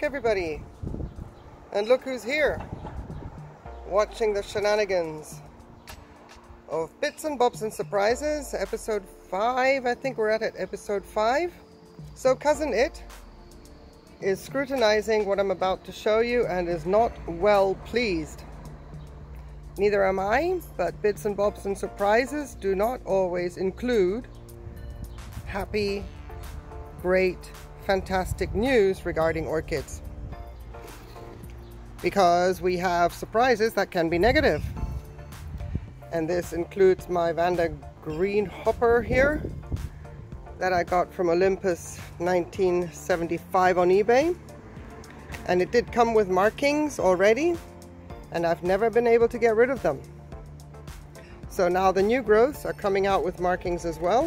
back, everybody. And look who's here, watching the shenanigans of Bits and Bobs and Surprises, episode 5. I think we're at episode 5. So Cousin It is scrutinizing what I'm about to show you and is not well pleased. Neither am I, but Bits and Bobs and Surprises do not always include happy, great, fantastic news regarding orchids, because we have surprises that can be negative. And this includes my Vanda Greenhopper here that I got from Olympus 1975 on eBay, and it did come with markings already, and I've never been able to get rid of them. So now the new growths are coming out with markings as well,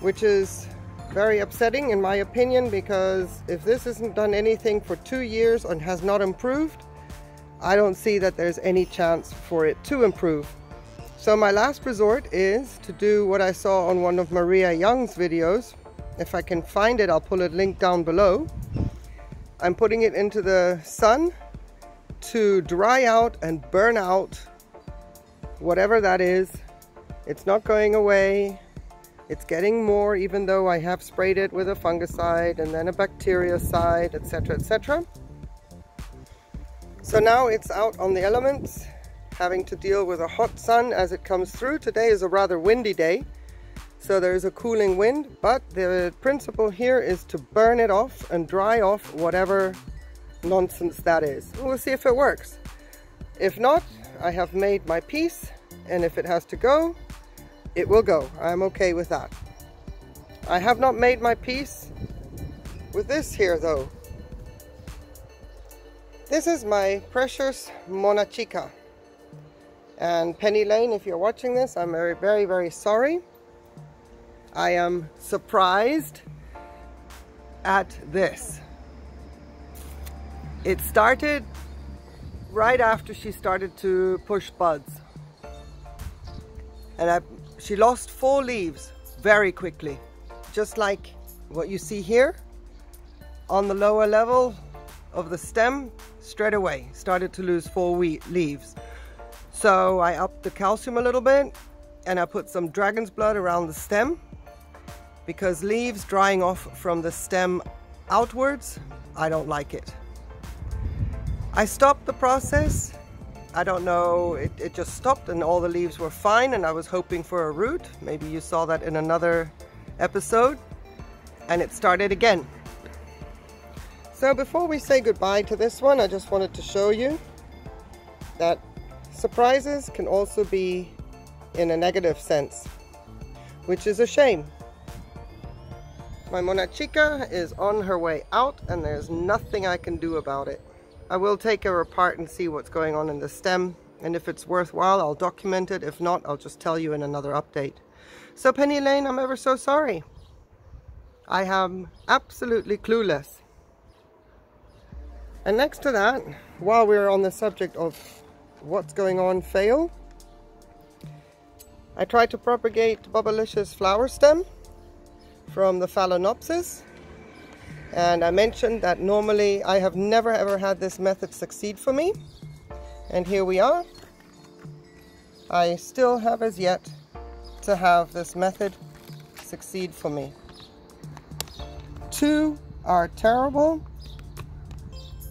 which is very upsetting in my opinion, because if this isn't done anything for 2 years and has not improved, I don't see that there's any chance for it to improve. So my last resort is to do what I saw on one of Maria Young's videos. If I can find it, I'll pull a link down below. I'm putting it into the sun to dry out and burn out whatever that is. It's not going away. It's getting more, even though I have sprayed it with a fungicide and then a bactericide, etc., etc. So now it's out on the elements, having to deal with a hot sun as it comes through. Today is a rather windy day, so there's a cooling wind, but the principle here is to burn it off and dry off whatever nonsense that is. We'll see if it works. If not, I have made my peace, and if it has to go, it will go. I'm okay with that. I have not made my peace with this here though. This is my precious monachica. And Penny Lane, if you're watching this, I'm very, very, very sorry. I am surprised at this. It started right after she started to push buds. And she lost 4 leaves very quickly, just like what you see here on the lower level of the stem. Straight away started to lose 4 leaves. So I upped the calcium a little bit, and I put some dragon's blood around the stem, because leaves drying off from the stem outwards, I don't like it. I stopped the process. I don't know, it just stopped and all the leaves were fine, and I was hoping for a root. Maybe you saw that in another episode, and it started again. So before we say goodbye to this one, I just wanted to show you that surprises can also be in a negative sense, which is a shame. My monachica is on her way out, and there's nothing I can do about it. I will take her apart and see what's going on in the stem, and if it's worthwhile, I'll document it. If not, I'll just tell you in another update. So Penny Lane, I'm ever so sorry. I am absolutely clueless. And next to that, while we're on the subject of what's going on fail, I tried to propagate Bobalicious flower stem from the Phalaenopsis. And I mentioned that normally I have never ever had this method succeed for me, and here we are. I still have as yet to have this method succeed for me. 2 are terrible,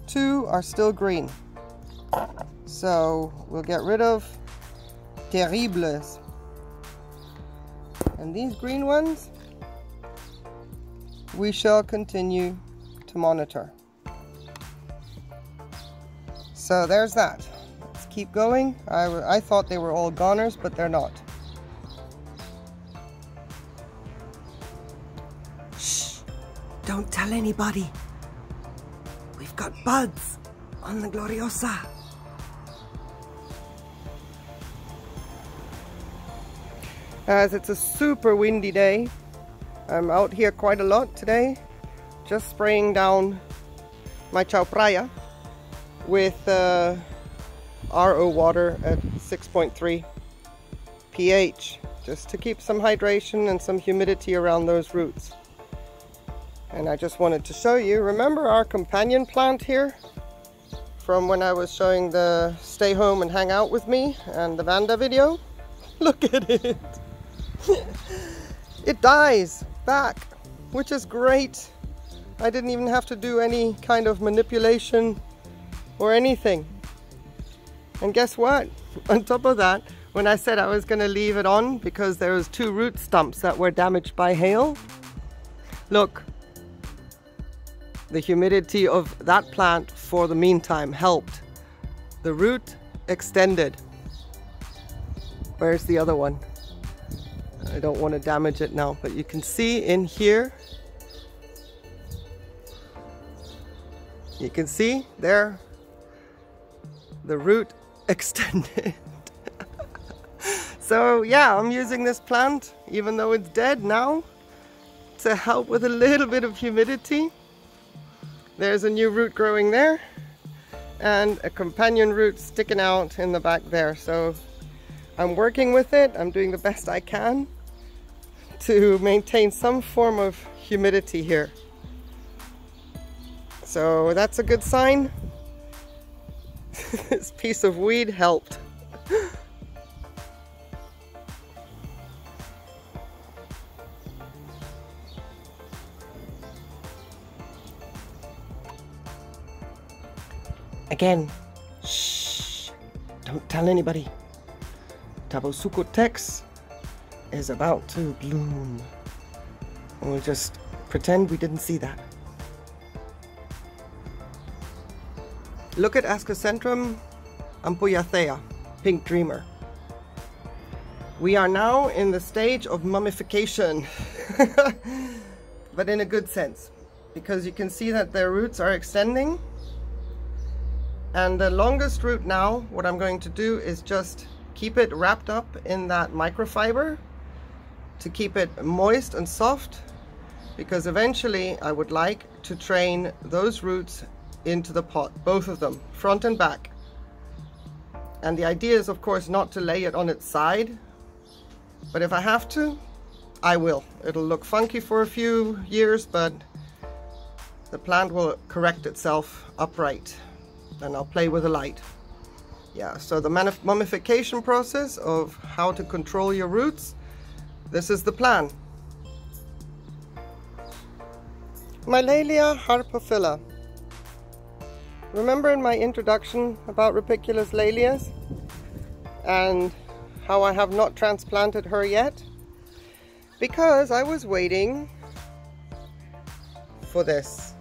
2 are still green. So we'll get rid of terribles. And these green ones, we shall continue to monitor. So there's that. Let's keep going. I thought they were all goners, but they're not. Shh! Don't tell anybody. We've got buds on the Gloriosa. As it's a super windy day, I'm out here quite a lot today, just spraying down my Chao Praya with RO water at 6.3 pH, just to keep some hydration and some humidity around those roots. And I just wanted to show you, remember our companion plant here from when I was showing the stay home and hang out with me and the Vanda video? Look at it. It dies back, which is great. I didn't even have to do any kind of manipulation or anything. And guess what? On top of that, when I said I was going to leave it on because there was 2 root stumps that were damaged by hail, look, the humidity of that plant for the meantime helped. The root extended. Where's the other one? I don't want to damage it now, but you can see in here, you can see there, the root extended. So yeah, I'm using this plant, even though it's dead now, to help with a little bit of humidity. There's a new root growing there and a companion root sticking out in the back there. So I'm working with it. I'm doing the best I can to maintain some form of humidity here. So that's a good sign. This piece of weed helped. Again, shh, don't tell anybody. Tabasuco Tex is about to bloom. And we'll just pretend we didn't see that. Look at Ascocentrum ampullacea, Pink Dreamer. We are now in the stage of mummification, but in a good sense, because you can see that their roots are extending. And the longest root now, what I'm going to do is just keep it wrapped up in that microfiber to keep it moist and soft, because eventually I would like to train those roots into the pot, both of them, front and back. And the idea is, of course, not to lay it on its side, but if I have to, I will. It'll look funky for a few years, but the plant will correct itself upright, and I'll play with the light. Yeah, so the mummification process of how to control your roots, this is the plan. My Laelia harpophylla. Remember in my introduction about Rupicolous Lelias and how I have not transplanted her yet? Because I was waiting for this.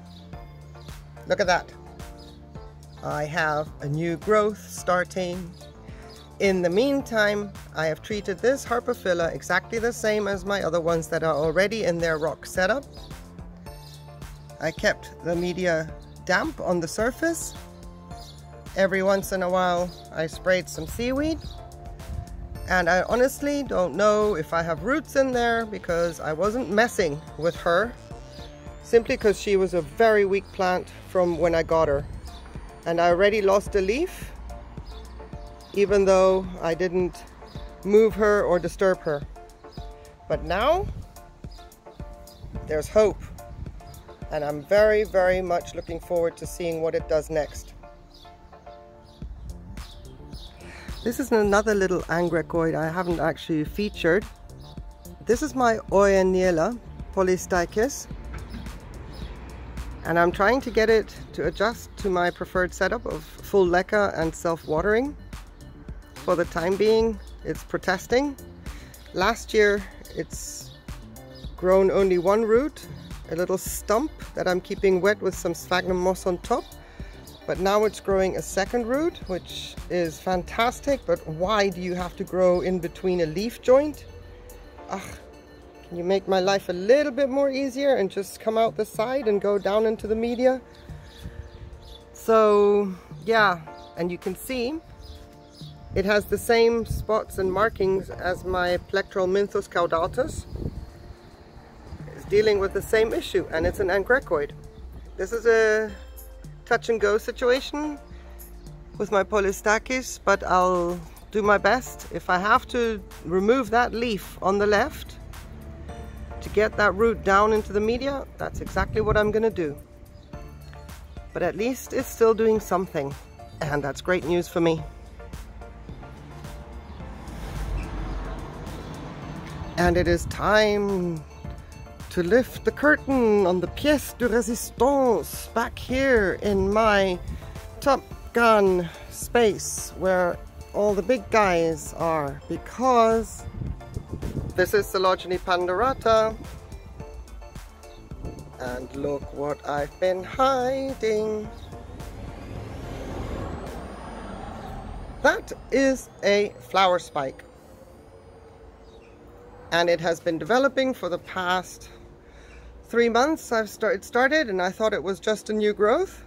Look at that. I have a new growth starting. In the meantime, I have treated this harpophylla exactly the same as my other ones that are already in their rock setup. I kept the media damp on the surface. Every once in a while I sprayed some seaweed, and I honestly don't know if I have roots in there because I wasn't messing with her, simply because she was a very weak plant from when I got her, and I already lost a leaf even though I didn't move her or disturb her. But now there's hope. And I'm very, very much looking forward to seeing what it does next. This is another little angricoid I haven't actually featured. This is my Oeniella polystachys. And I'm trying to get it to adjust to my preferred setup of full leca and self-watering. For the time being, it's protesting. Last year, it's grown only one root, a little stump that I'm keeping wet with some sphagnum moss on top, but now it's growing a second root, which is fantastic. But why do you have to grow in between a leaf joint? Can you make my life a little bit more easier and just come out the side and go down into the media? So yeah, and you can see it has the same spots and markings as my plectoral caudatus. Dealing with the same issue, and it's an angricoid. This is a touch and go situation with my polystachys, but I'll do my best if I have to remove that leaf on the left to get that root down into the media, that's exactly what I'm gonna do. But at least it's still doing something, and that's great news for me. And it is time to lift the curtain on the Pièce de Résistance back here in my Top Gun space where all the big guys are, because this is Coelogyne pandurata. And look what I've been hiding. That is a flower spike. And it has been developing for the past 3 months. It started and I thought it was just a new growth,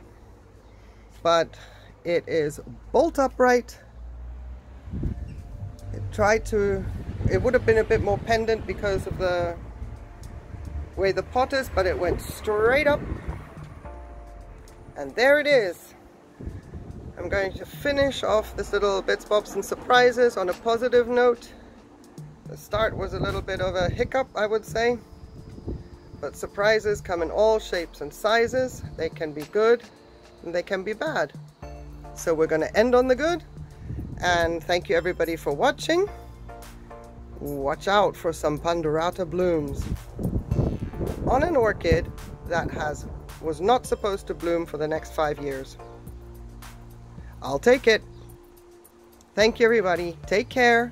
but it is bolt upright. It would have been a bit more pendant because of the way the pot is, but it went straight up. And there it is. I'm going to finish off this little bits, bobs and surprises on a positive note. The start was a little bit of a hiccup, I would say, but surprises come in all shapes and sizes. They can be good and they can be bad. So we're going to end on the good, and thank you everybody for watching. Watch out for some Pandurata blooms on an orchid that was not supposed to bloom for the next 5 years. I'll take it. Thank you everybody. Take care.